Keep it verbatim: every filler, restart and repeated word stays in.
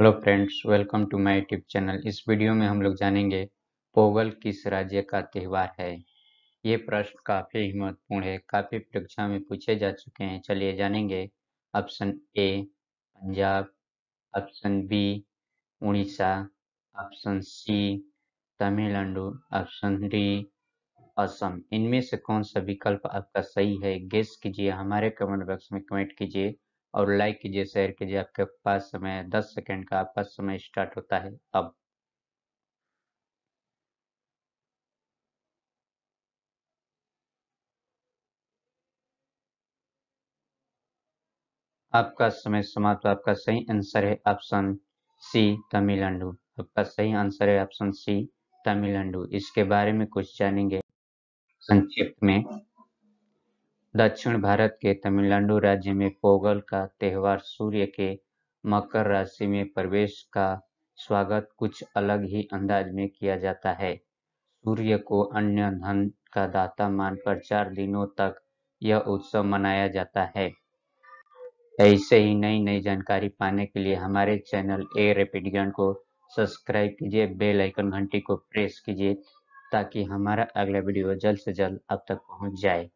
Hello friends, welcome to my YouTube channel. इस video में हम लोग जानेंगे पोंगल किस राज्य का त्यौहार है। ये प्रश्न काफ़ी महत्वपूर्ण है, काफ़ी परीक्षा में पूछे जा चुके हैं। चलिए जानेंगे। Option A Punjab, option B Orissa, option C Tamil Nadu, option D Assam. इनमें से कौन सा विकल्प आपका सही है, गेस कीजिए। हमारे कमेंट बॉक्स में कमेंट कीजिए और लाइक कीजिए, शेयर कीजिए। आपके पास समय दस सेकंड का आपका समय स्टार्ट होता है अब। आपका समय समाप्त। आपका सही आंसर है ऑप्शन सी तमिलनाडु। आपका सही आंसर है ऑप्शन सी तमिलनाडु। इसके बारे में कुछ जानेंगे संक्षिप्त में। दक्षिण भारत के तमिलनाडु राज्य में पोंगल का त्यौहार सूर्य के मकर राशि में प्रवेश का स्वागत कुछ अलग ही अंदाज में किया जाता है। सूर्य को अन्य धन का दाता मानकर चार दिनों तक यह उत्सव मनाया जाता है। ऐसे ही नई नई जानकारी पाने के लिए हमारे चैनल ए रैपिड ज्ञान को सब्सक्राइब कीजिए, बेल आइकन घंटी को प्रेस कीजिए ताकि हमारा अगला वीडियो जल्द से जल्द आप तक पहुंच जाए।